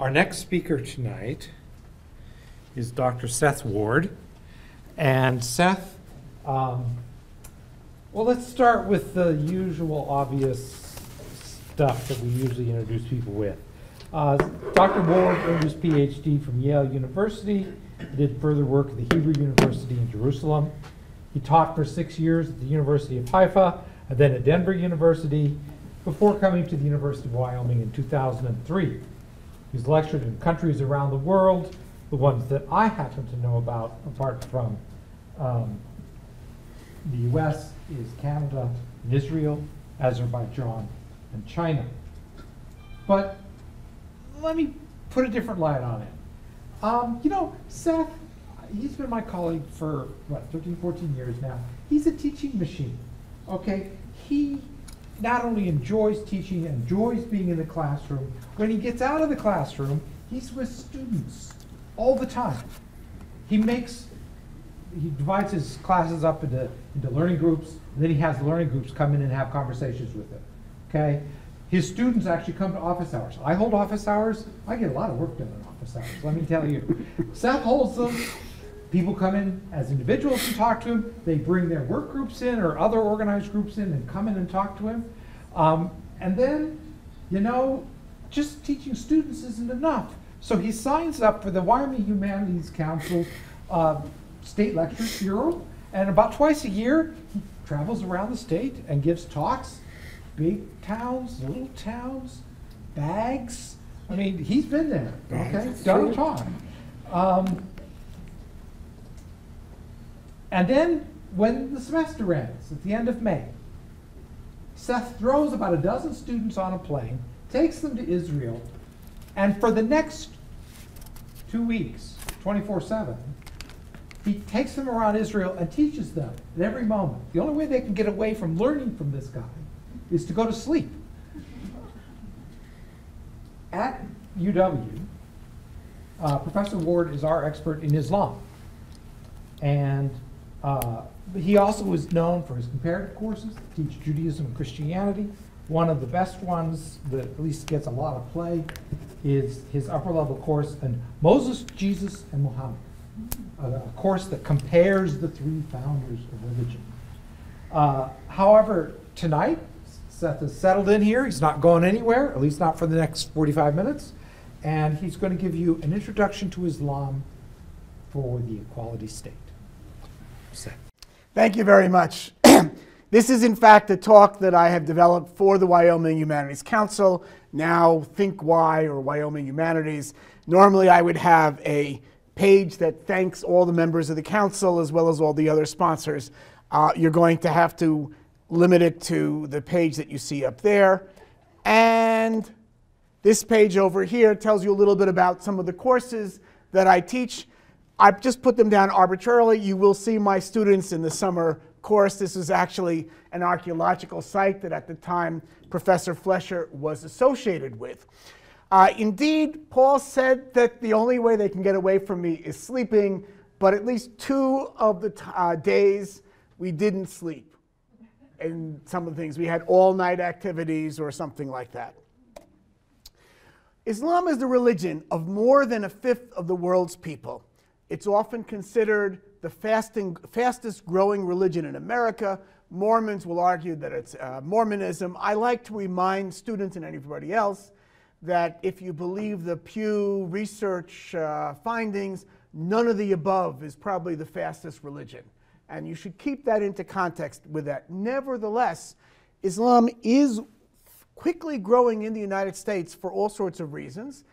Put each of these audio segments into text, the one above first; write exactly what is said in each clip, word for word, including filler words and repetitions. Our next speaker tonight is Doctor Seth Ward. And Seth, um, well, let's start with the usual obvious stuff that we usually introduce people with. Uh, Doctor Ward earned his P H D from Yale University. He did further work at the Hebrew University in Jerusalem. He taught for six years at the University of Haifa, and then at Denver University, before coming to the University of Wyoming in two thousand three. He's lectured in countries around the world, the ones that I happen to know about, apart from um, the U S, is Canada, Israel, Azerbaijan, and China. But let me put a different light on it. Um, you know, Seth, he's been my colleague for, what, thirteen, fourteen years now. He's a teaching machine, okay? He not only enjoys teaching, enjoys being in the classroom. When he gets out of the classroom, he's with students all the time. He makes, he divides his classes up into, into learning groups, and then he has learning groups come in and have conversations with him, okay? His students actually come to office hours. I hold office hours. I get a lot of work done in office hours, let me tell you. Seth holds them. People come in as individuals and talk to him. They bring their work groups in or other organized groups in and come in and talk to him. Um, and then, you know, just teaching students isn't enough. So he signs up for the Wyoming Humanities Council uh, State Lecture Bureau. And about twice a year, he travels around the state and gives talks. Big towns, little towns, bags. I mean, he's been there, okay? Done a talk. Um, And then, when the semester ends, at the end of May, Seth throws about a dozen students on a plane, takes them to Israel, and for the next two weeks, twenty-four seven, he takes them around Israel and teaches them at every moment. The only way they can get away from learning from this guy is to go to sleep. At U W, uh, Professor Ward is our expert in Islam. And Uh, he also is known for his comparative courses that teach Judaism and Christianity. One of the best ones that at least gets a lot of play is his upper level course on Moses, Jesus, and Muhammad, a, a course that compares the three founders of religion. Uh, however, tonight, Seth is settled in here. He's not going anywhere, at least not for the next forty-five minutes. And he's going to give you an introduction to Islam for the equality state. Thank you very much. This is in fact a talk that I have developed for the Wyoming Humanities Council, now Think Why or Wyoming Humanities. Normally I would have a page that thanks all the members of the council as well as all the other sponsors. Uh, you're going to have to limit it to the page that you see up there. And this page over here tells you a little bit about some of the courses that I teach. I've just put them down arbitrarily. You will see my students in the summer course. This was actually an archaeological site that at the time Professor Flesher was associated with. Uh, indeed, Paul said that the only way they can get away from me is sleeping, but at least two of the uh, days we didn't sleep in some of the things. We had all-night activities or something like that. Islam is the religion of more than a fifth of the world's people. It's often considered the fasting, fastest growing religion in America. Mormons will argue that it's uh, Mormonism. I like to remind students and everybody else that if you believe the Pew Research uh, findings, none of the above is probably the fastest religion. And you should keep that into context with that. Nevertheless, Islam is quickly growing in the United States for all sorts of reasons.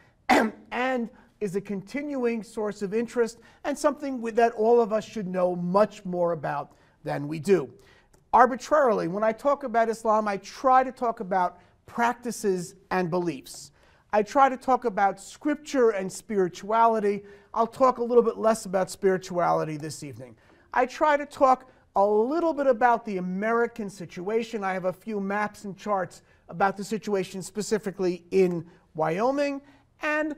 and is a continuing source of interest and something that all of us should know much more about than we do. Arbitrarily, when I talk about Islam, I try to talk about practices and beliefs. I try to talk about scripture and spirituality. I'll talk a little bit less about spirituality this evening. I try to talk a little bit about the American situation. I have a few maps and charts about the situation specifically in Wyoming, and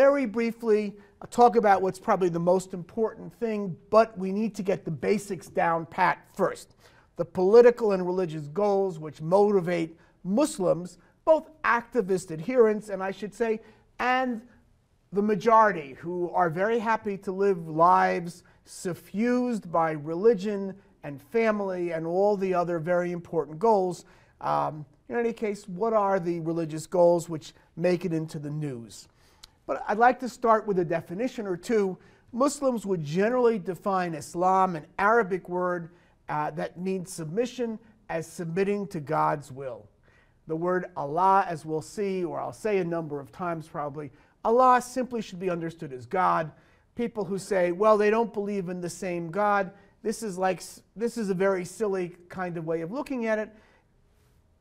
very briefly, I'll talk about what's probably the most important thing, but we need to get the basics down pat first. The political and religious goals which motivate Muslims, both activist adherents and I should say and the majority who are very happy to live lives suffused by religion and family and all the other very important goals. Um, in any case, what are the religious goals which make it into the news? But I'd like to start with a definition or two. Muslims would generally define Islam, an Arabic word uh, that means submission, as submitting to God's will. The word Allah, as we'll see, or I'll say a number of times probably, Allah simply should be understood as God. People who say, well, they don't believe in the same God, this is like, this is a very silly kind of way of looking at it.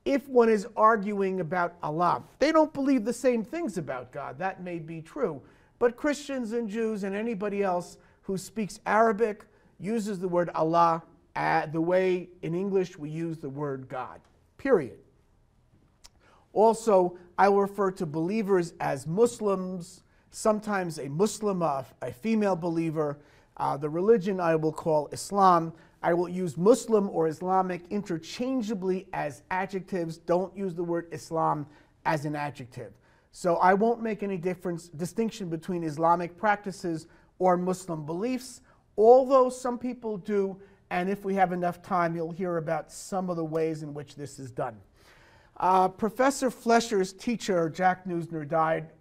If one is arguing about Allah, they don't believe the same things about God, that may be true. But Christians and Jews and anybody else who speaks Arabic uses the word Allah uh, the way in English we use the word God, period. Also, I will refer to believers as Muslims, sometimes a Muslimah, a female believer. Uh, the religion I will call Islam. I will use Muslim or Islamic interchangeably as adjectives. Don't use the word Islam as an adjective. So I won't make any difference, distinction between Islamic practices or Muslim beliefs, although some people do, and if we have enough time, you'll hear about some of the ways in which this is done. Uh, Professor Flesher's teacher, Jack Neusner, died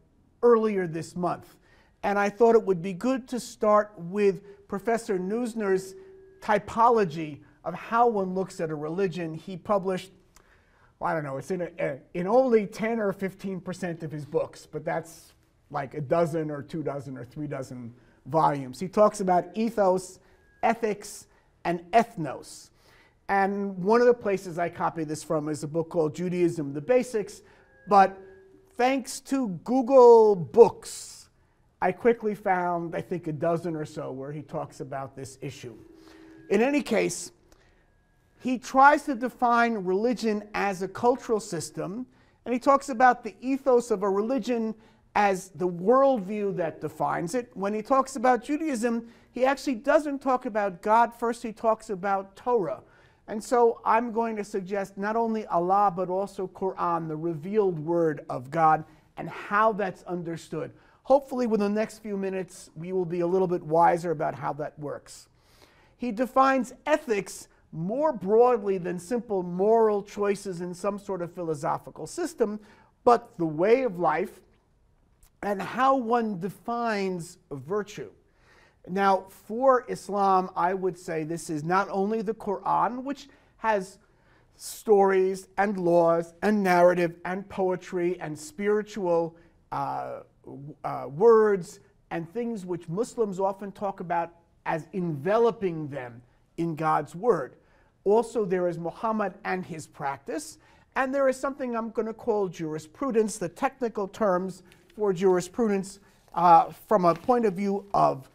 earlier this month, and I thought it would be good to start with Professor Neusner's typology of how one looks at a religion. He published, well, I don't know, it's in, a, in only ten or fifteen percent of his books, but that's like a dozen or two dozen or three dozen volumes. He talks about ethos, ethics, and ethnos. And one of the places I copy this from is a book called Judaism, The Basics, but thanks to Google Books, I quickly found, I think, a dozen or so where he talks about this issue. In any case, he tries to define religion as a cultural system, and he talks about the ethos of a religion as the worldview that defines it. When he talks about Judaism, he actually doesn't talk about God first, he talks about Torah. And so I'm going to suggest not only Allah, but also Quran, the revealed word of God, and how that's understood. Hopefully within the next few minutes, we will be a little bit wiser about how that works. He defines ethics more broadly than simple moral choices in some sort of philosophical system, but the way of life and how one defines virtue. Now, for Islam, I would say this is not only the Quran, which has stories and laws and narrative and poetry and spiritual uh, uh, words and things which Muslims often talk about as enveloping them in God's word. Also, there is Muhammad and his practice, and there is something I'm going to call jurisprudence, the technical terms for jurisprudence uh, from a point of view of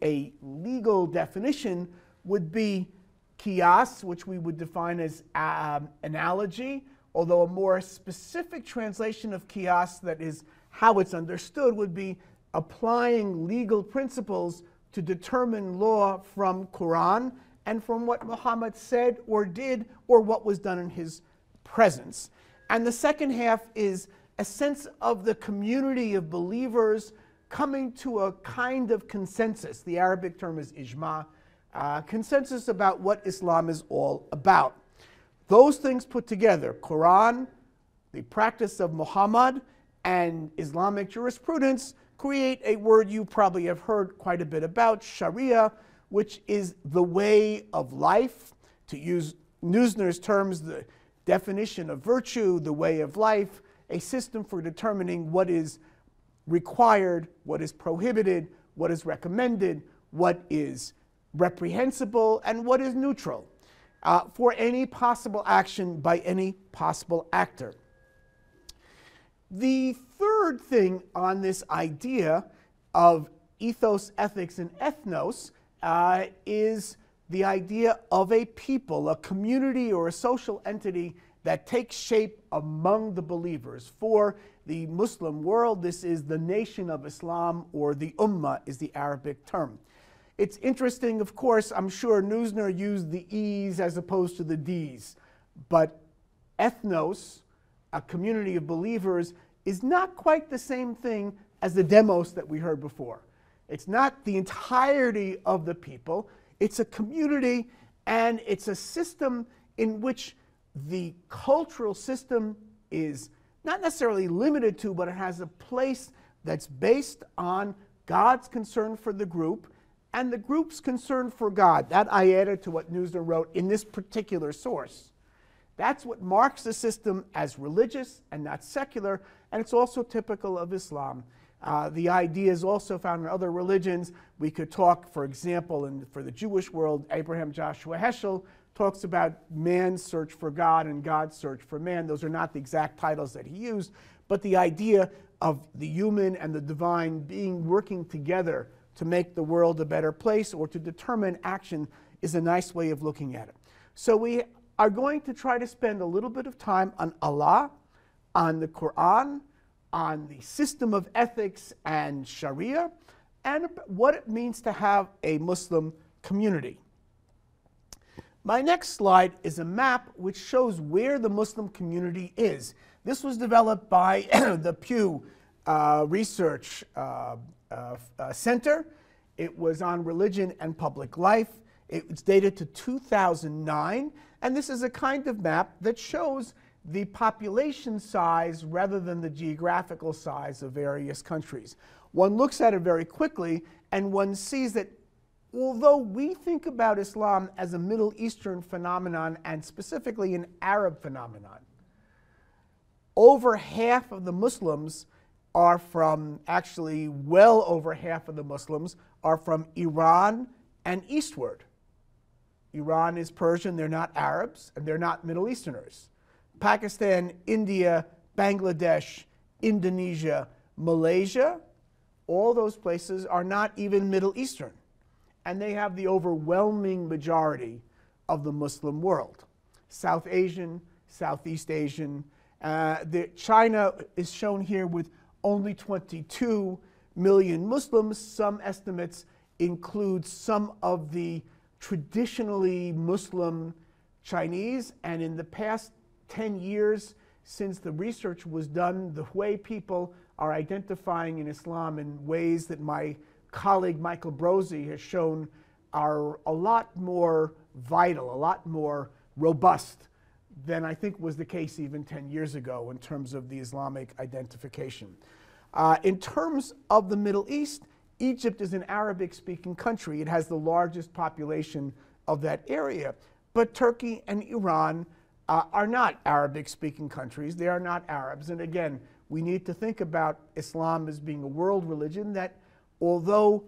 a legal definition would be qiyas, which we would define as um, analogy, although a more specific translation of qiyas, that is how it's understood, would be applying legal principles to determine law from Quran and from what Muhammad said or did or what was done in his presence. And the second half is a sense of the community of believers coming to a kind of consensus. The Arabic term is ijma, uh, consensus about what Islam is all about. Those things put together, Quran, the practice of Muhammad, and Islamic jurisprudence, create a word you probably have heard quite a bit about, Sharia, which is the way of life. To use Neusner's terms, the definition of virtue, the way of life, a system for determining what is required, what is prohibited, what is recommended, what is reprehensible, and what is neutral uh, for any possible action by any possible actor. The third thing on this idea of ethos, ethics, and ethnos uh, is the idea of a people, a community or a social entity that takes shape among the believers. For the Muslim world, this is the nation of Islam, or the Ummah is the Arabic term. It's interesting, of course, I'm sure Neusner used the E's as opposed to the D's, but ethnos, a community of believers, is not quite the same thing as the demos that we heard before. It's not the entirety of the people. It's a community, and it's a system in which the cultural system is not necessarily limited to, but it has a place that's based on God's concern for the group and the group's concern for God. That I added to what Neusner wrote in this particular source. That's what marks the system as religious and not secular, and it's also typical of Islam. Uh, the idea is also found in other religions. We could talk, for example, in, for the Jewish world, Abraham Joshua Heschel talks about man's search for God and God's search for man. Those are not the exact titles that he used, but the idea of the human and the divine being working together to make the world a better place or to determine action is a nice way of looking at it. So we are going to try to spend a little bit of time on Allah, on the Quran, on the system of ethics and Sharia, and what it means to have a Muslim community. My next slide is a map which shows where the Muslim community is. This was developed by the Pew uh, Research uh, uh, uh, Center. It was on religion and public life. It's dated to two thousand nine, and this is a kind of map that shows the population size rather than the geographical size of various countries. One looks at it very quickly and one sees that although we think about Islam as a Middle Eastern phenomenon and specifically an Arab phenomenon, over half of the Muslims are from, actually well over half of the Muslims are from Iran and eastward. Iran is Persian, they're not Arabs, and they're not Middle Easterners. Pakistan, India, Bangladesh, Indonesia, Malaysia, all those places are not even Middle Eastern. And they have the overwhelming majority of the Muslim world. South Asian, Southeast Asian. Uh, the, China is shown here with only twenty-two million Muslims. Some estimates include some of the traditionally Muslim Chinese, and in the past ten years since the research was done, the Hui people are identifying in Islam in ways that my colleague Michael Brosi has shown are a lot more vital, a lot more robust than I think was the case even ten years ago in terms of the Islamic identification. Uh, in terms of the Middle East, Egypt is an Arabic-speaking country. It has the largest population of that area, but Turkey and Iran Uh, are not Arabic-speaking countries. They are not Arabs. And again, we need to think about Islam as being a world religion that, although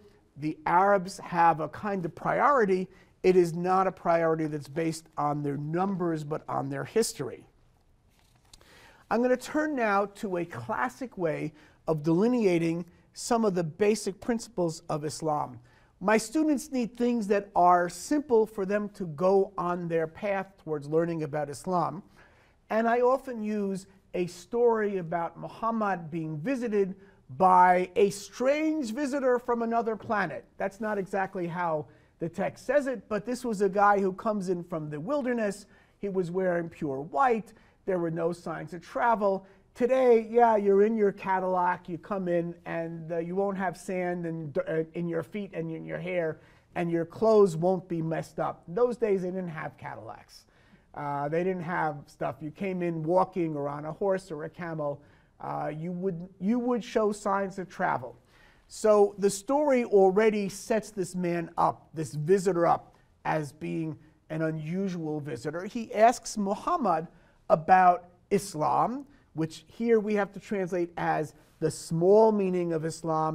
the Arabs have a kind of priority, it is not a priority that's based on their numbers but on their history. I'm going to turn now to a classic way of delineating some of the basic principles of Islam. My students need things that are simple for them to go on their path towards learning about Islam. And I often use a story about Muhammad being visited by a strange visitor from another planet. That's not exactly how the text says it, but this was a guy who comes in from the wilderness. He was wearing pure white. There were no signs of travel. Today, yeah, you're in your Cadillac, you come in, and uh, you won't have sand and, uh, in your feet and in your hair, and your clothes won't be messed up. In those days, they didn't have Cadillacs. Uh, they didn't have stuff. You came in walking or on a horse or a camel. Uh, you would, you would show signs of travel. So the story already sets this man up, this visitor up, as being an unusual visitor. He asks Muhammad about Islam, which here we have to translate as the small meaning of Islam,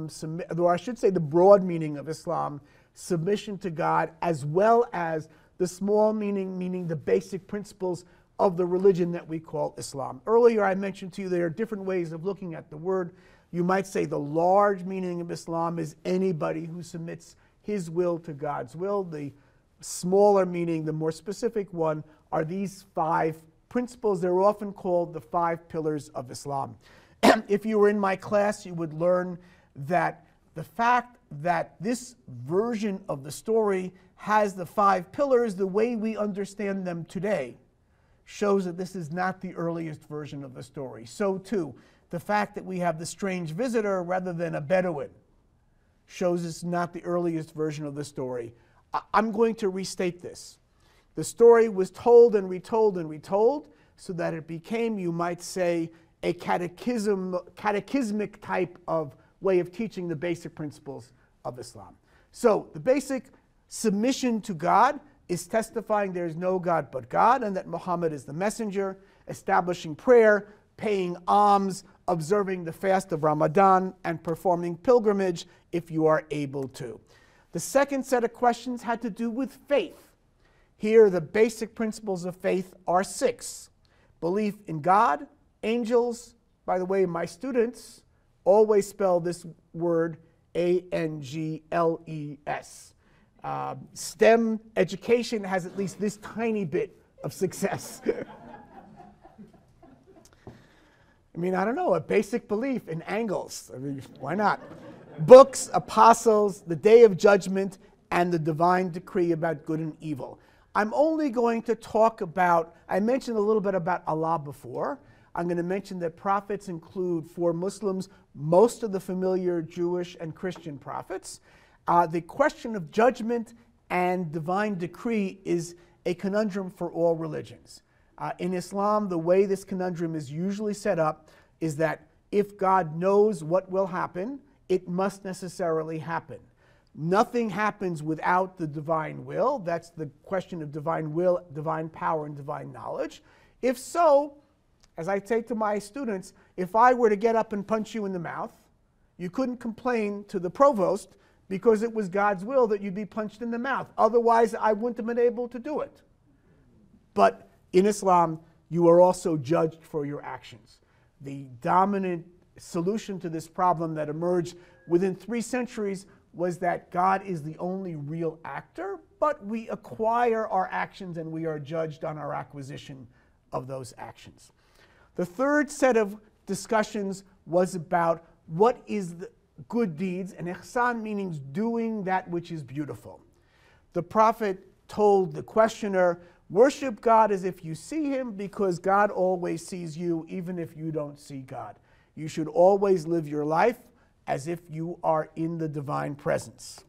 or I should say the broad meaning of Islam, submission to God, as well as the small meaning, meaning the basic principles of the religion that we call Islam. Earlier I mentioned to you there are different ways of looking at the word. You might say the large meaning of Islam is anybody who submits his will to God's will. The smaller meaning, the more specific one, are these five principles. They're often called the five pillars of Islam. If you were in my class, you would learn that the fact that this version of the story has the five pillars the way we understand them today shows that this is not the earliest version of the story. So too, the fact that we have the strange visitor rather than a Bedouin shows it's not the earliest version of the story. I I'm going to restate this. The story was told and retold and retold so that it became, you might say, a catechism, catechismic type of way of teaching the basic principles of Islam. So the basic submission to God is testifying there is no God but God and that Muhammad is the messenger, establishing prayer, paying alms, observing the fast of Ramadan, and performing pilgrimage if you are able to. The second set of questions had to do with faith. Here, the basic principles of faith are six. Belief in God, angels, by the way, my students always spell this word A N G L E S. Uh, STEM education has at least this tiny bit of success. I mean, I don't know, a basic belief in angels. I mean, why not? Books, apostles, the day of judgment, and the divine decree about good and evil. I'm only going to talk about, I mentioned a little bit about Allah before. I'm going to mention that prophets include, for Muslims, most of the familiar Jewish and Christian prophets. Uh, the question of judgment and divine decree is a conundrum for all religions. Uh, in Islam, the way this conundrum is usually set up is that if God knows what will happen, it must necessarily happen. Nothing happens without the divine will. That's the question of divine will, divine power, and divine knowledge. If so, as I say to my students, if I were to get up and punch you in the mouth, you couldn't complain to the provost because it was God's will that you'd be punched in the mouth. Otherwise, I wouldn't have been able to do it. But in Islam, you are also judged for your actions. The dominant solution to this problem that emerged within three centuries was that God is the only real actor, but we acquire our actions and we are judged on our acquisition of those actions. The third set of discussions was about what is the good deeds, and ihsan means doing that which is beautiful. The Prophet told the questioner, worship God as if you see him, because God always sees you, even if you don't see God. You should always live your life as if you are in the divine presence.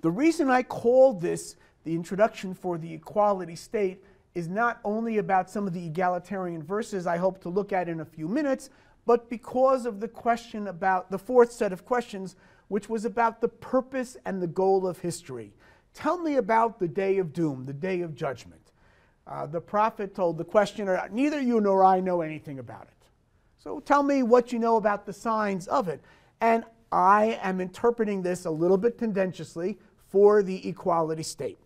The reason I called this the introduction for the equality state is not only about some of the egalitarian verses I hope to look at in a few minutes, but because of the question about the fourth set of questions, which was about the purpose and the goal of history. Tell me about the day of doom, the day of judgment. Uh, the Prophet told the questioner, neither you nor I know anything about it. So tell me what you know about the signs of it. And I am interpreting this a little bit tendentiously for the equality state.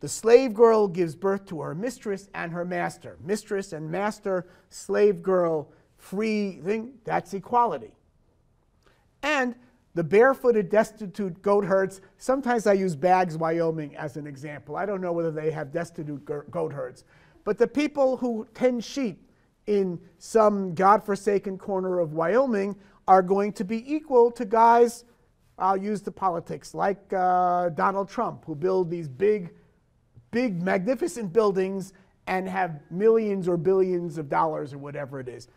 The slave girl gives birth to her mistress and her master. Mistress and master, slave girl, free thing, that's equality. And the barefooted, destitute goat herds, sometimes I use Bags, Wyoming as an example. I don't know whether they have destitute goat herds. But the people who tend sheep in some godforsaken corner of Wyoming are going to be equal to guys, I'll use the politics, like uh, Donald Trump, who build these big, big, magnificent buildings and have millions or billions of dollars or whatever it is.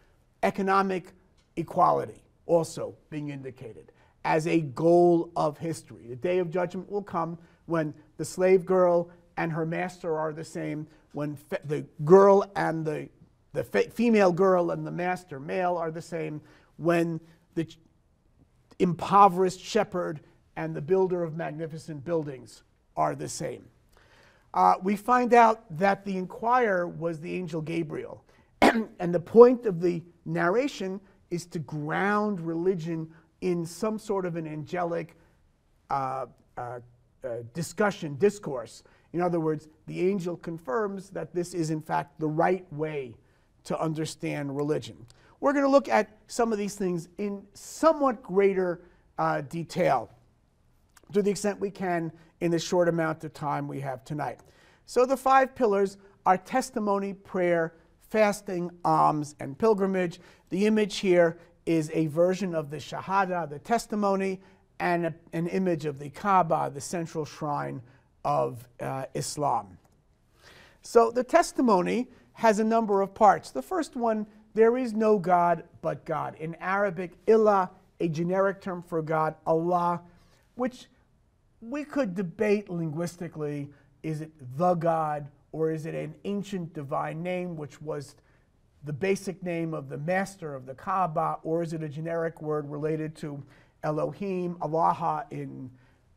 Economic equality also being indicated as a goal of history. The day of judgment will come when the slave girl and her master are the same, when fe the girl and the, the fe female girl and the master male are the same, when the impoverished shepherd and the builder of magnificent buildings are the same. Uh, we find out that the inquirer was the angel Gabriel. And the point of the narration is to ground religion in some sort of an angelic uh, uh, uh, discussion, discourse. In other words, the angel confirms that this is in fact the right way to understand religion. We're going to look at some of these things in somewhat greater uh, detail to the extent we can in the short amount of time we have tonight. So the five pillars are testimony, prayer, fasting, alms, and pilgrimage. The image here is a version of the Shahada, the testimony, and a, an image of the Kaaba, the central shrine of uh, Islam. So the testimony has a number of parts. The first one There is no God but God. In Arabic, ilah, a generic term for God, Allah, which we could debate linguistically. Is it the God, or is it an ancient divine name, which was the basic name of the master of the Kaaba, or is it a generic word related to Elohim, Allah in,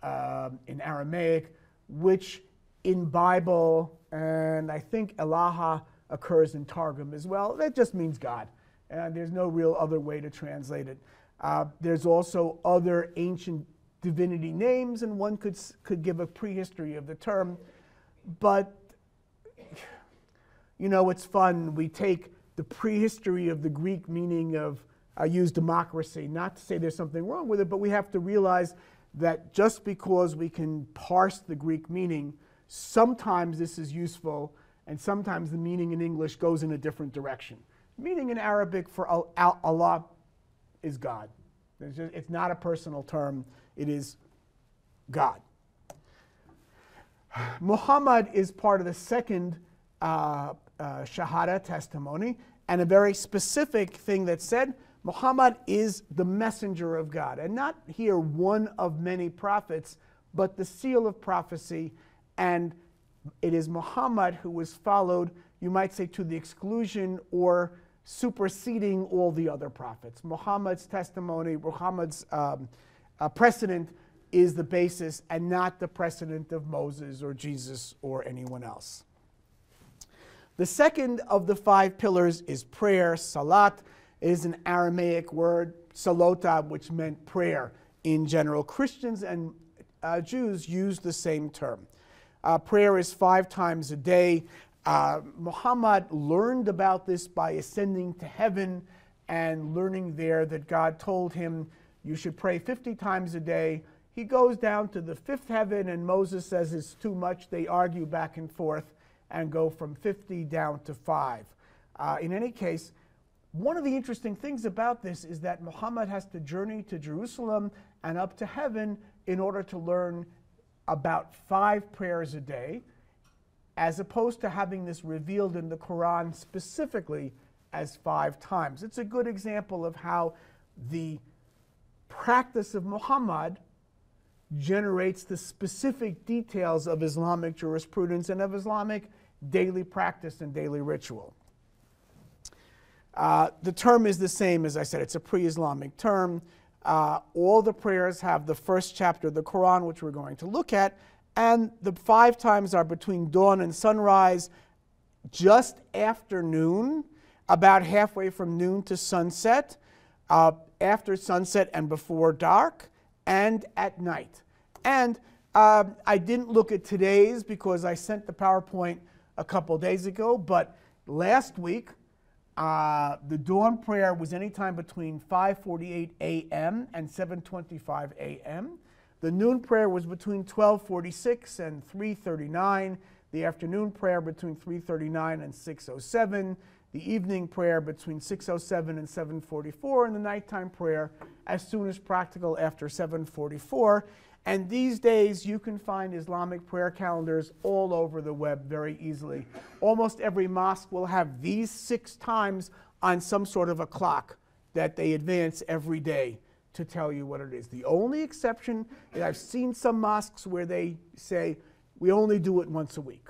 uh, in Aramaic, which in Bible, and I think Elaha occurs in Targum as well. That just means God, and there's no real other way to translate it. Uh, there's also other ancient divinity names, and one could, could give a prehistory of the term, but you know, it's fun. We take the prehistory of the Greek meaning of, I use democracy, not to say there's something wrong with it, but we have to realize that just because we can parse the Greek meaning, sometimes this is useful, and sometimes the meaning in English goes in a different direction. Meaning in Arabic for Allah is God. It's, just, it's not a personal term, it is God. Muhammad is part of the second uh, Uh, Shahada testimony, and a very specific thing that said Muhammad is the messenger of God, and not here one of many prophets, but the seal of prophecy, and it is Muhammad who was followed, you might say, to the exclusion or superseding all the other prophets. Muhammad's testimony, Muhammad's um, uh, precedent is the basis, and not the precedent of Moses or Jesus or anyone else. The second of the five pillars is prayer. Salat is an Aramaic word, salota, which meant prayer in general. Christians and uh, Jews use the same term. Uh, prayer is five times a day. Uh, Muhammad learned about this by ascending to heaven and learning there that God told him, you should pray fifty times a day. He goes down to the fifth heaven, and Moses says it's too much. They argue back and forth and go from fifty down to five. Uh, in any case, one of the interesting things about this is that Muhammad has to journey to Jerusalem and up to heaven in order to learn about five prayers a day, as opposed to having this revealed in the Quran specifically as five times. It's a good example of how the practice of Muhammad generates the specific details of Islamic jurisprudence and of Islamic daily practice and daily ritual. Uh, the term is the same, as I said, it's a pre-Islamic term. Uh, all the prayers have the first chapter of the Quran, which we're going to look at, and the five times are between dawn and sunrise, just after noon, about halfway from noon to sunset, uh, after sunset and before dark, and at night. And uh, I didn't look at today's because I sent the PowerPoint a couple days ago, but last week uh, the dawn prayer was anytime between five forty-eight a m and seven twenty-five a m The noon prayer was between twelve forty-six and three thirty-nine. The afternoon prayer between three thirty-nine and six oh seven. The evening prayer between six oh seven and seven forty-four, and the nighttime prayer as soon as practical after seven forty-four. And these days you can find Islamic prayer calendars all over the web very easily. Almost every mosque will have these six times on some sort of a clock that they advance every day to tell you what it is. The only exception is I've seen some mosques where they say, we only do it once a week.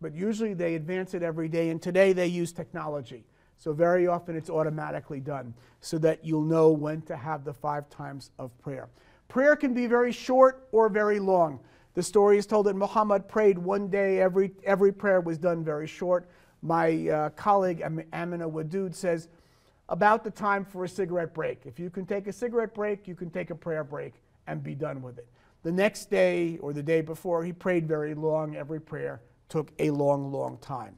But usually they advance it every day, and today they use technology. So very often it's automatically done so that you'll know when to have the five times of prayer. Prayer can be very short or very long. The story is told that Muhammad prayed one day, every, every prayer was done very short. My uh, colleague Amina Wadud says, about the time for a cigarette break. If you can take a cigarette break, you can take a prayer break and be done with it. The next day or the day before, he prayed very long, every prayer took a long, long time.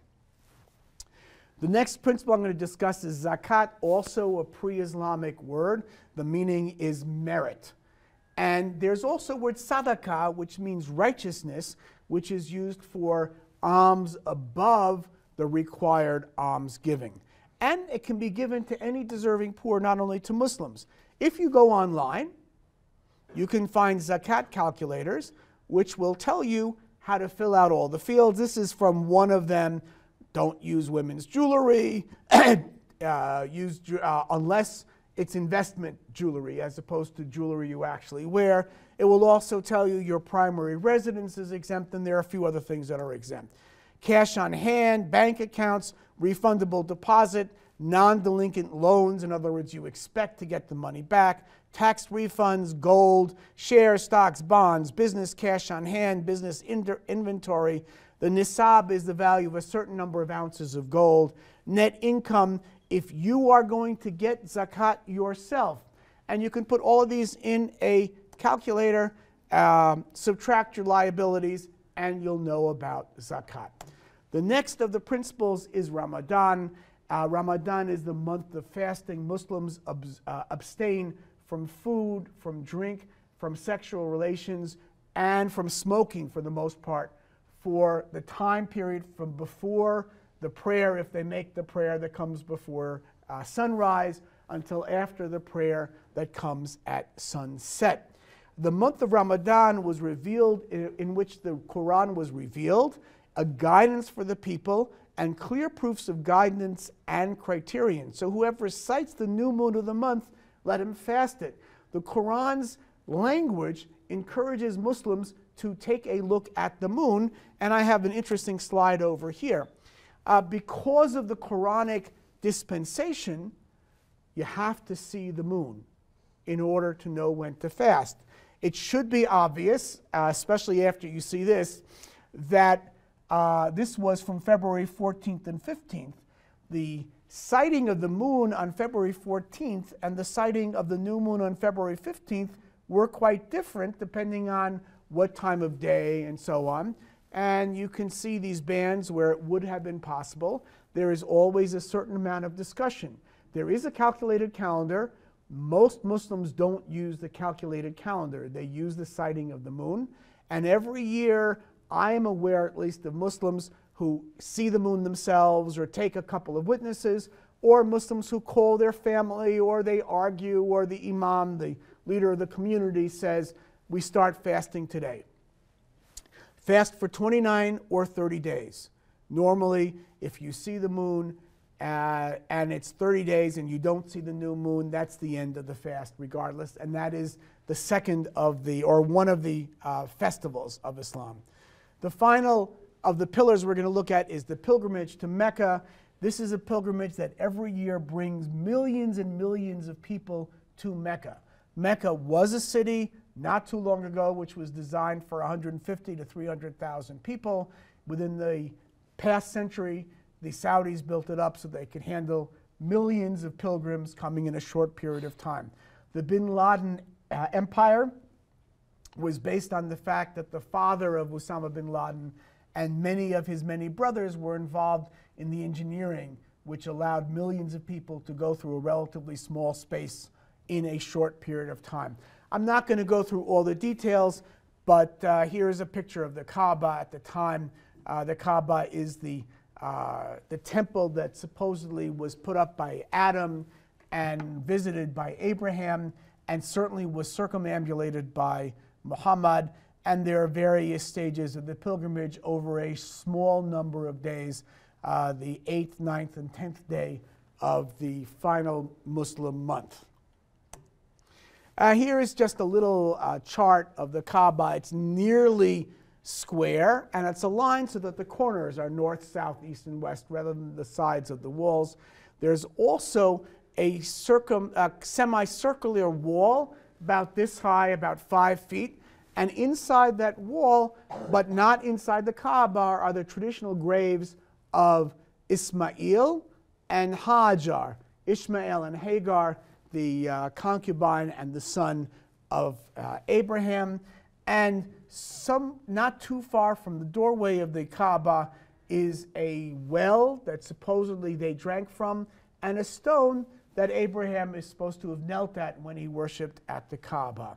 The next principle I'm going to discuss is zakat, also a pre-Islamic word. The meaning is merit. And there's also the word sadaqah, which means righteousness, which is used for alms above the required alms giving. And it can be given to any deserving poor, not only to Muslims. If you go online, you can find zakat calculators, which will tell you how to fill out all the fields. This is from one of them. Don't use women's jewelry, uh, use, uh, unless it's investment jewelry as opposed to jewelry you actually wear. It will also tell you your primary residence is exempt, and there are a few other things that are exempt. Cash on hand, bank accounts, refundable deposit, non-delinquent loans, in other words, you expect to get the money back, tax refunds, gold, shares, stocks, bonds, business cash on hand, business inventory. The nisab is the value of a certain number of ounces of gold. Net income, if you are going to get zakat yourself, and you can put all of these in a calculator, um, subtract your liabilities, and you'll know about zakat. The next of the principles is Ramadan. Uh, Ramadan is the month of fasting. Muslims ab uh, abstain from food, from drink, from sexual relations, and from smoking for the most part for the time period from before the prayer, if they make the prayer that comes before uh, sunrise, until after the prayer that comes at sunset. The month of Ramadan was revealed, in, in which the Quran was revealed, a guidance for the people, and clear proofs of guidance and criterion. So whoever cites the new moon of the month, let him fast it. The Quran's language encourages Muslims to take a look at the moon, and I have an interesting slide over here. Uh, because of the Quranic dispensation, you have to see the moon in order to know when to fast. It should be obvious, uh, especially after you see this, that Uh, this was from February fourteenth and fifteenth. The sighting of the moon on February fourteenth and the sighting of the new moon on February fifteenth were quite different depending on what time of day and so on. And you can see these bands where it would have been possible. There is always a certain amount of discussion. There is a calculated calendar. Most Muslims don't use the calculated calendar. They use the sighting of the moon. And every year, I am aware at least of Muslims who see the moon themselves or take a couple of witnesses, or Muslims who call their family, or they argue, or the imam, the leader of the community, says, we start fasting today. Fast for twenty-nine or thirty days. Normally, if you see the moon uh, and it's thirty days and you don't see the new moon, that's the end of the fast regardless, and that is the second of the, or one of the uh, festivals of Islam. The final of the pillars we're going to look at is the pilgrimage to Mecca. This is a pilgrimage that every year brings millions and millions of people to Mecca. Mecca was a city not too long ago which was designed for one hundred fifty to three hundred thousand people. Within the past century, the Saudis built it up so they could handle millions of pilgrims coming in a short period of time. The bin Laden uh, empire was based on the fact that the father of Osama bin Laden and many of his many brothers were involved in the engineering, which allowed millions of people to go through a relatively small space in a short period of time. I'm not going to go through all the details, but uh, here is a picture of the Kaaba at the time. Uh, the Kaaba is the, uh, the temple that supposedly was put up by Adam and visited by Abraham, and certainly was circumambulated by Muhammad, and there are various stages of the pilgrimage over a small number of days, uh, the eighth, ninth, and tenth day of the final Muslim month. Uh, here is just a little uh, chart of the Kaaba. It's nearly square, and it's aligned so that the corners are north, south, east, and west, rather than the sides of the walls. There's also a circum, uh, semicircular wall about this high, about five feet, and inside that wall, but not inside the Kaaba, are the traditional graves of Ismail and Hajar, Ishmael and Hagar, the uh, concubine and the son of uh, Abraham, and some not too far from the doorway of the Kaaba is a well that supposedly they drank from, and a stone that Abraham is supposed to have knelt at when he worshipped at the Kaaba.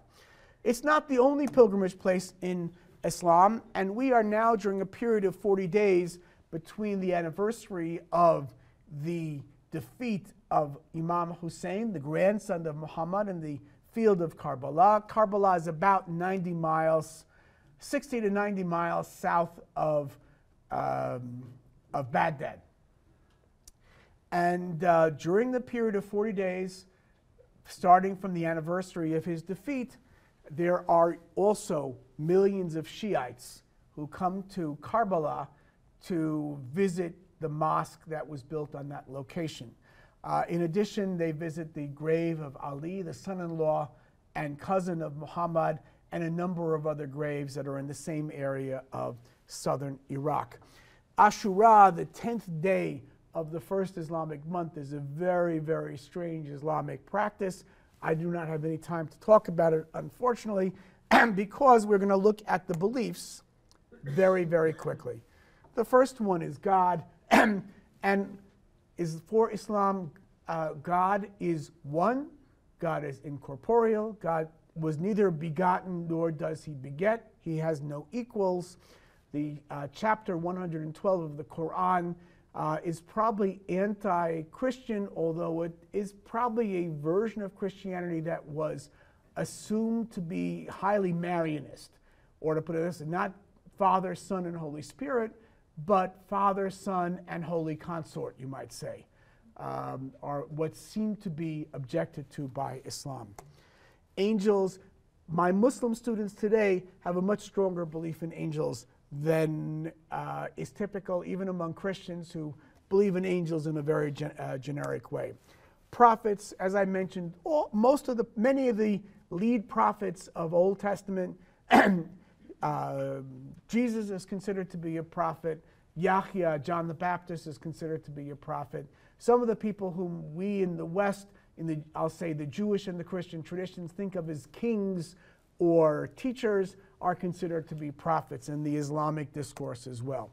It's not the only pilgrimage place in Islam, and we are now during a period of forty days between the anniversary of the defeat of Imam Hussein, the grandson of Muhammad, in the field of Karbala. Karbala is about ninety miles, sixty to ninety miles south of, um, of Baghdad. And uh, during the period of forty days, starting from the anniversary of his defeat, there are also millions of Shiites who come to Karbala to visit the mosque that was built on that location. Uh, in addition, they visit the grave of Ali, the son-in-law and cousin of Muhammad, and a number of other graves that are in the same area of southern Iraq. Ashura, the tenth day of the first Islamic month, is a very, very strange Islamic practice. I do not have any time to talk about it, unfortunately, because we're going to look at the beliefs very, very quickly. The first one is God, and is for Islam, uh, God is one, God is incorporeal, God was neither begotten nor does he beget, he has no equals. The uh, chapter one hundred twelve of the Quran Uh, is probably anti-Christian, although it is probably a version of Christianity that was assumed to be highly Marianist, or to put it this way, not Father, Son, and Holy Spirit, but Father, Son, and Holy Consort, you might say, um, are what seem to be objected to by Islam. Angels, my Muslim students today have a much stronger belief in angels than uh, is typical even among Christians who believe in angels in a very gen uh, generic way. Prophets, as I mentioned, all, most of the, many of the lead prophets of Old Testament, uh, Jesus is considered to be a prophet, Yahya, John the Baptist, is considered to be a prophet. Some of the people whom we in the West, in the, I'll say the Jewish and the Christian traditions, think of as kings or teachers are considered to be prophets in the Islamic discourse as well.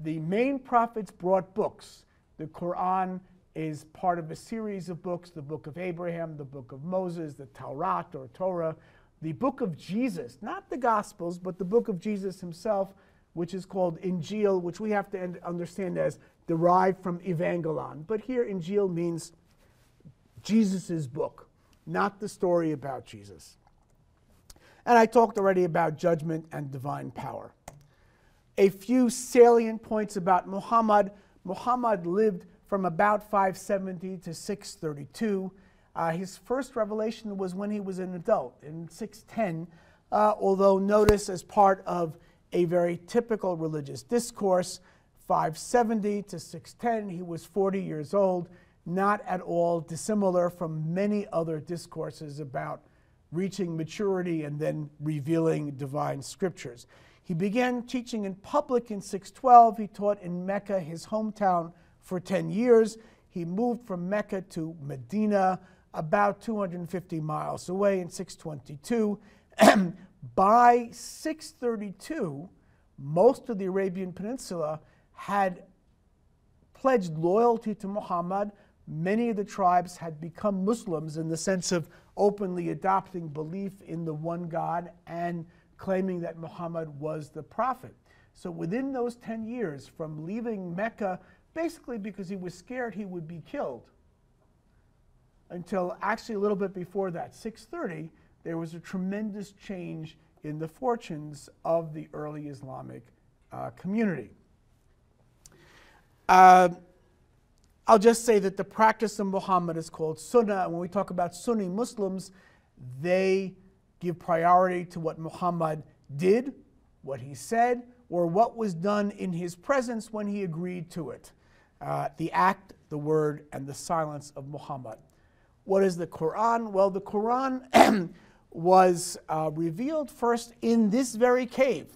The main prophets brought books. The Quran is part of a series of books, the Book of Abraham, the Book of Moses, the Torah or Torah, the Book of Jesus, not the Gospels, but the Book of Jesus himself, which is called Injil, which we have to understand as derived from Evangelon. But here Injil means Jesus's book, not the story about Jesus. And I talked already about judgment and divine power. A few salient points about Muhammad. Muhammad lived from about five seventy to six thirty-two. Uh, his first revelation was when he was an adult, in six ten, uh, although notice as part of a very typical religious discourse, five seventy to six ten, he was forty years old, not at all dissimilar from many other discourses about reaching maturity and then revealing divine scriptures. He began teaching in public in six twelve. He taught in Mecca, his hometown, for ten years. He moved from Mecca to Medina, about two hundred fifty miles away, in six twenty-two. By six thirty-two, most of the Arabian Peninsula had pledged loyalty to Muhammad. Many of the tribes had become Muslims in the sense of openly adopting belief in the one God and claiming that Muhammad was the prophet. So within those ten years, from leaving Mecca, basically because he was scared he would be killed, until actually a little bit before that, six thirty, there was a tremendous change in the fortunes of the early Islamic uh, community. Uh, I'll just say that the practice of Muhammad is called Sunnah, and when we talk about Sunni Muslims, they give priority to what Muhammad did, what he said, or what was done in his presence when he agreed to it. Uh, the act, the word, and the silence of Muhammad. What is the Quran? Well, the Quran was uh, revealed first in this very cave.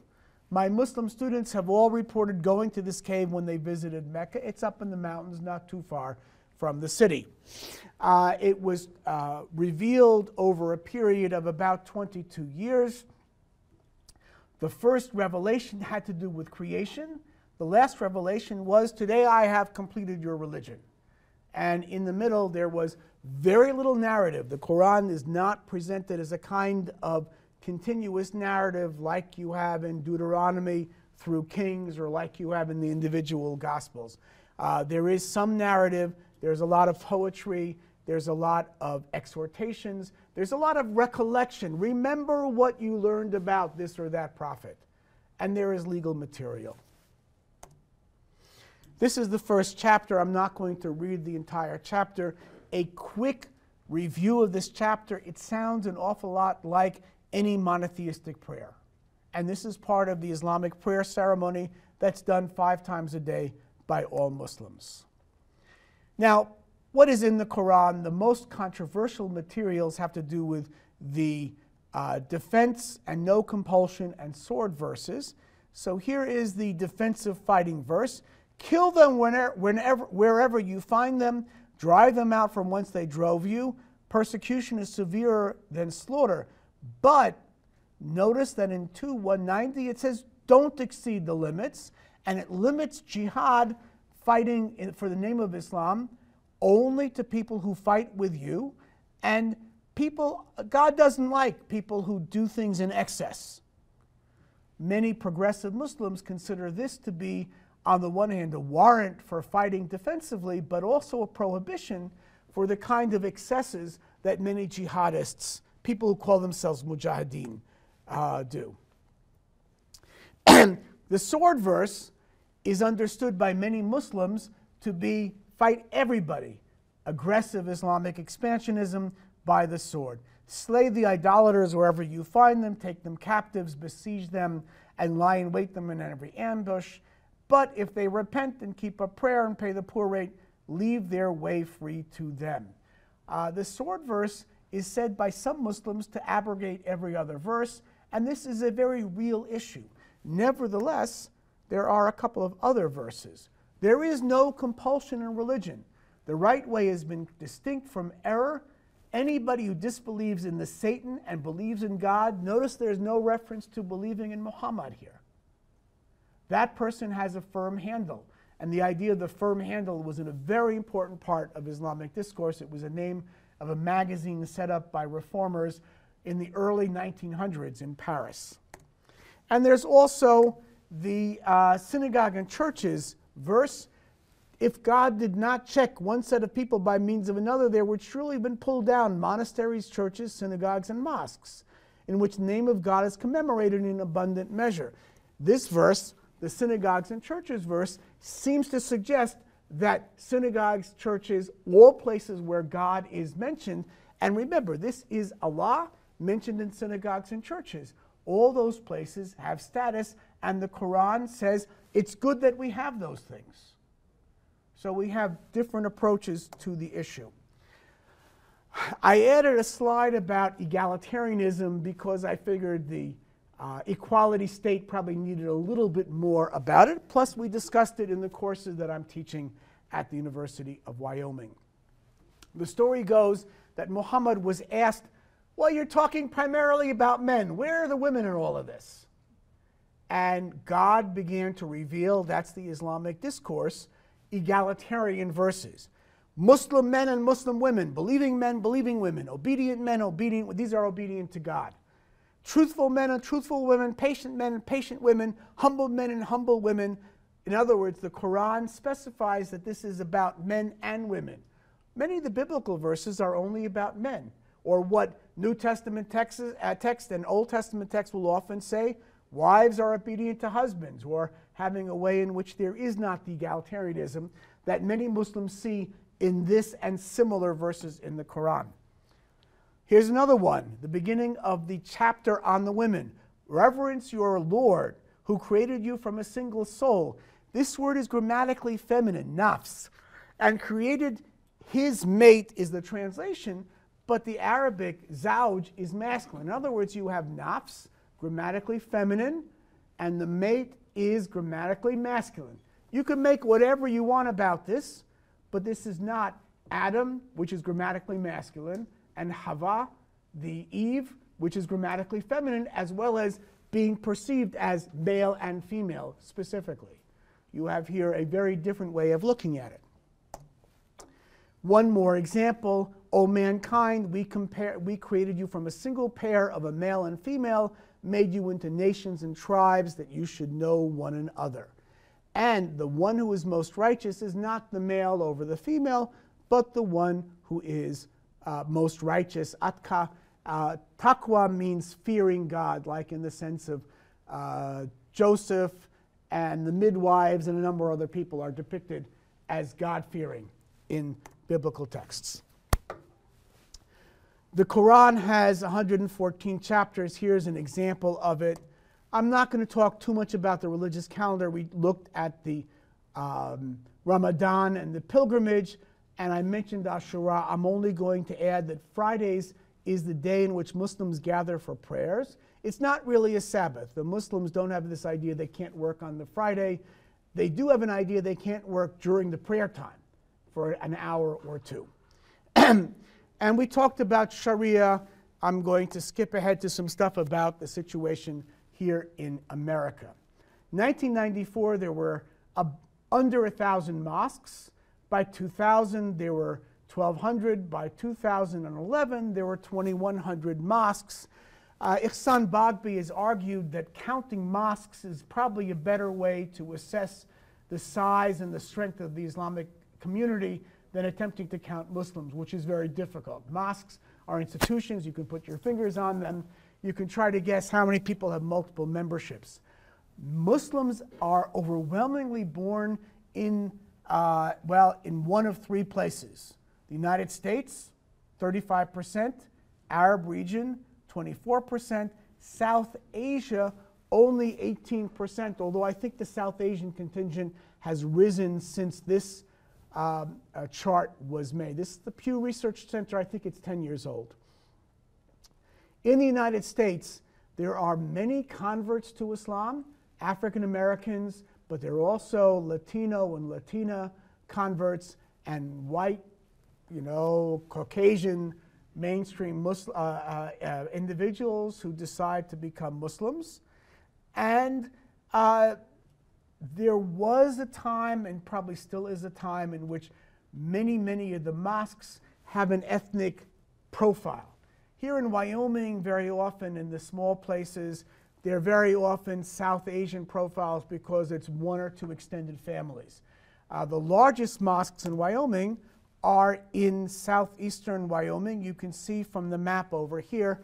My Muslim students have all reported going to this cave when they visited Mecca. It's up in the mountains, not too far from the city. Uh, it was uh, revealed over a period of about twenty-two years. The first revelation had to do with creation. The last revelation was, today I have completed your religion. And in the middle, there was very little narrative. The Quran is not presented as a kind of continuous narrative like you have in Deuteronomy through Kings, or like you have in the individual Gospels. Uh, there is some narrative, there's a lot of poetry, there's a lot of exhortations, there's a lot of recollection. Remember what you learned about this or that prophet. And there is legal material. This is the first chapter. I'm not going to read the entire chapter. A quick review of this chapter. It sounds an awful lot like any monotheistic prayer. And this is part of the Islamic prayer ceremony that's done five times a day by all Muslims. Now, what is in the Quran? The most controversial materials have to do with the uh, defense and no compulsion and sword verses. So here is the defensive fighting verse. Kill them whenever, whenever, wherever you find them. Drive them out from whence they drove you. Persecution is severer than slaughter. But notice that in two one ninety it says don't exceed the limits, and it limits jihad, fighting in, for the name of Islam, only to people who fight with you, and people, God doesn't like people who do things in excess. Many progressive Muslims consider this to be, on the one hand, a warrant for fighting defensively, but also a prohibition for the kind of excesses that many jihadists, people who call themselves mujahideen, uh, do. The sword verse is understood by many Muslims to be fight everybody, aggressive Islamic expansionism by the sword. Slay the idolaters wherever you find them, take them captives, besiege them, and lie in wait them in every ambush. But if they repent and keep a prayer and pay the poor rate, leave their way free to them. Uh, the sword verse is said by some Muslims to abrogate every other verse, and this is a very real issue. Nevertheless, there are a couple of other verses. There is no compulsion in religion. The right way has been distinct from error. Anybody who disbelieves in the Satan and believes in God, notice there's no reference to believing in Muhammad here. That person has a firm handle. And the idea of the firm handle was in a very important part of Islamic discourse. It was a name of a magazine set up by reformers in the early nineteen hundreds in Paris. And there's also the uh, synagogue and churches verse, if God did not check one set of people by means of another, there would surely have been pulled down monasteries, churches, synagogues, and mosques, in which the name of God is commemorated in abundant measure. This verse, the synagogues and churches verse, seems to suggest that synagogues, churches, all places where God is mentioned, and remember, this is Allah mentioned in synagogues and churches. All those places have status, and the Quran says it's good that we have those things. So we have different approaches to the issue. I added a slide about egalitarianism because I figured the uh, equality state probably needed a little bit more about it. Plus, we discussed it in the courses that I'm teaching at the University of Wyoming. The story goes that Muhammad was asked, well, you're talking primarily about men. Where are the women in all of this? And God began to reveal, that's the Islamic discourse, egalitarian verses. Muslim men and Muslim women, believing men, believing women, obedient men, obedient, these are obedient to God. Truthful men and truthful women, patient men and patient women, humble men and humble women. In other words, the Quran specifies that this is about men and women. Many of the biblical verses are only about men, or what New Testament text, uh, text and Old Testament text will often say, wives are obedient to husbands, or having a way in which there is not the egalitarianism that many Muslims see in this and similar verses in the Quran. Here's another one, the beginning of the chapter on the women. Reverence your Lord, who created you from a single soul. This word is grammatically feminine, nafs, and created his mate is the translation, but the Arabic zawj is masculine. In other words, you have nafs, grammatically feminine, and the mate is grammatically masculine. You can make whatever you want about this, but this is not Adam, which is grammatically masculine, and Hawa, the Eve, which is grammatically feminine, as well as being perceived as male and female specifically. You have here a very different way of looking at it. One more example. O mankind, we, compare, we created you from a single pair of a male and female, made you into nations and tribes that you should know one another. And the one who is most righteous is not the male over the female, but the one who is uh, most righteous. Atqa, uh, taqwa means fearing God, like in the sense of uh, Joseph and the midwives and a number of other people are depicted as God-fearing in biblical texts. The Quran has one hundred fourteen chapters. Here's an example of it. I'm not going to talk too much about the religious calendar. We looked at the um, Ramadan and the pilgrimage, and I mentioned Ashura. I'm only going to add that Fridays is the day in which Muslims gather for prayers. It's not really a Sabbath. The Muslims don't have this idea they can't work on the Friday. They do have an idea they can't work during the prayer time for an hour or two. And we talked about Sharia. I'm going to skip ahead to some stuff about the situation here in America. nineteen ninety-four, there were a, under one thousand mosques. By two thousand, there were twelve hundred. By two thousand eleven, there were twenty-one hundred mosques. Uh, Ihsan Bagbi has argued that counting mosques is probably a better way to assess the size and the strength of the Islamic community than attempting to count Muslims, which is very difficult. Mosques are institutions. You can put your fingers on them. You can try to guess how many people have multiple memberships. Muslims are overwhelmingly born in, uh, well, in one of three places. The United States, thirty-five percent, Arab region, twenty-four percent, South Asia, only eighteen percent, although I think the South Asian contingent has risen since this Um, a chart was made. This is the Pew Research Center. I think it's ten years old. In the United States, there are many converts to Islam, African Americans, but there are also Latino and Latina converts and white, you know, Caucasian mainstream Muslim, uh, uh, uh, individuals who decide to become Muslims. And uh, there was a time, and probably still is a time, in which many, many of the mosques have an ethnic profile. Here in Wyoming, very often in the small places, they're very often South Asian profiles because it's one or two extended families. Uh, the largest mosques in Wyoming are in southeastern Wyoming. You can see from the map over here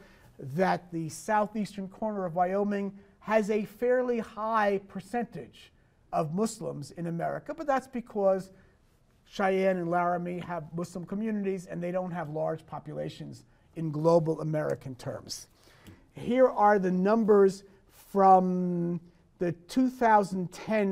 that the southeastern corner of Wyoming has a fairly high percentage of Muslims in America, but that's because Cheyenne and Laramie have Muslim communities and they don't have large populations in global American terms. Here are the numbers from the two thousand ten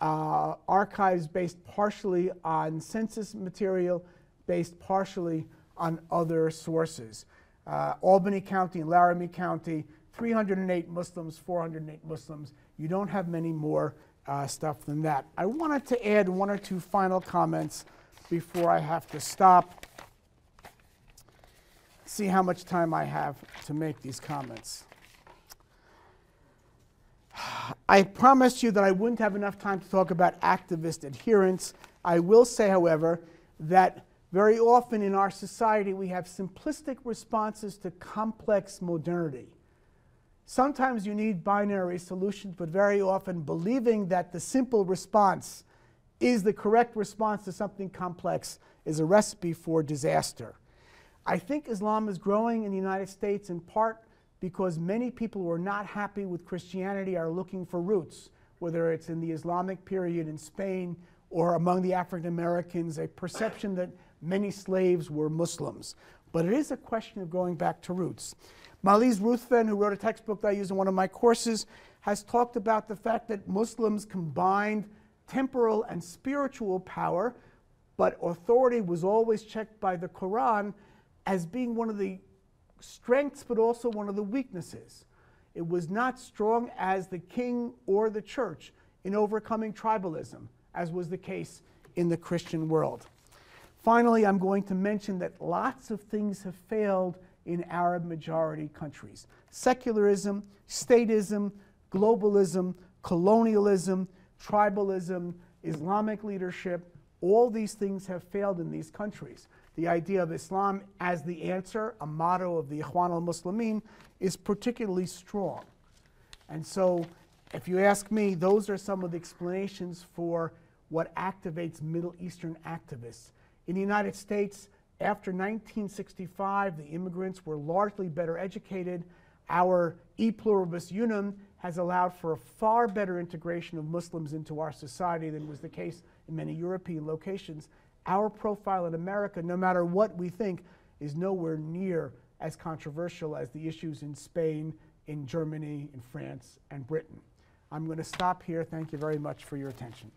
uh, archives, based partially on census material, based partially on other sources. Uh, Albany County and Laramie County, three hundred eight Muslims, four hundred eight Muslims. You don't have many more Uh, stuff than that. I wanted to add one or two final comments before I have to stop. See how much time I have to make these comments. I promised you that I wouldn't have enough time to talk about activist adherence. I will say, however, that very often in our society we have simplistic responses to complex modernity. Sometimes you need binary solutions, but very often believing that the simple response is the correct response to something complex is a recipe for disaster. I think Islam is growing in the United States in part because many people who are not happy with Christianity are looking for roots, whether it's in the Islamic period in Spain or among the African Americans, a perception that many slaves were Muslims. But it is a question of going back to roots. Marlies Ruthven, who wrote a textbook that I use in one of my courses, has talked about the fact that Muslims combined temporal and spiritual power, but authority was always checked by the Quran as being one of the strengths, but also one of the weaknesses. It was not strong as the king or the church in overcoming tribalism, as was the case in the Christian world. Finally, I'm going to mention that lots of things have failed in Arab majority countries. Secularism, statism, globalism, colonialism, tribalism, Islamic leadership, all these things have failed in these countries. The idea of Islam as the answer, a motto of the Ikhwan al-Muslimin, is particularly strong. And so, if you ask me, those are some of the explanations for what activates Middle Eastern activists. In the United States, after nineteen sixty-five, the immigrants were largely better educated. our e pluribus unum has allowed for a far better integration of Muslims into our society than was the case in many European locations. Our profile in America, no matter what we think, is nowhere near as controversial as the issues in Spain, in Germany, in France, and Britain. I'm going to stop here. Thank you very much for your attention.